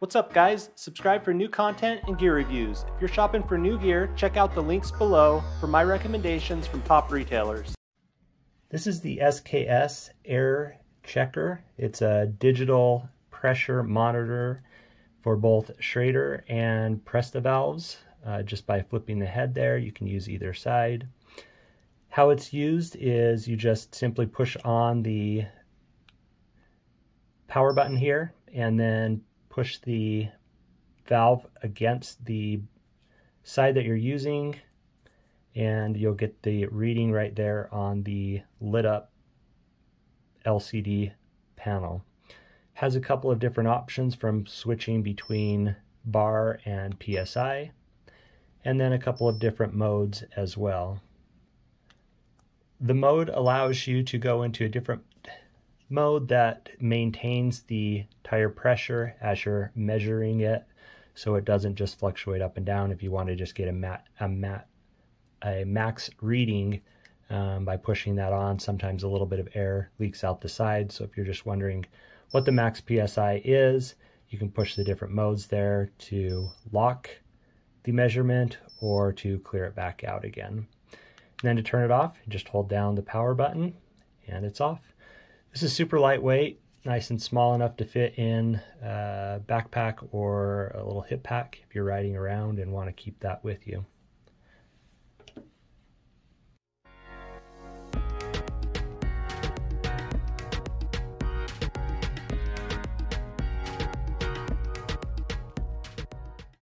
What's up guys, subscribe for new content and gear reviews. If you're shopping for new gear, check out the links below for my recommendations from top retailers. This is the SKS Air Checker. It's a digital pressure monitor for both Schrader and Presta valves. Just by flipping the head there, you can use either side. How it's used is you just simply push on the power button here and then push the valve against the side that you're using, and you'll get the reading right there on the lit up LCD panel. Has a couple of different options from switching between bar and PSI, and then a couple of different modes as well. The mode allows you to go into a different mode that maintains the tire pressure as you're measuring it, so it doesn't just fluctuate up and down. If you want to just get a max reading by pushing that on, sometimes a little bit of air leaks out the side. So if you're just wondering what the max PSI is, you can push the different modes there to lock the measurement or to clear it back out again. And then to turn it off, you just hold down the power button and it's off. This is super lightweight, nice and small enough to fit in a backpack or a little hip pack if you're riding around and want to keep that with you.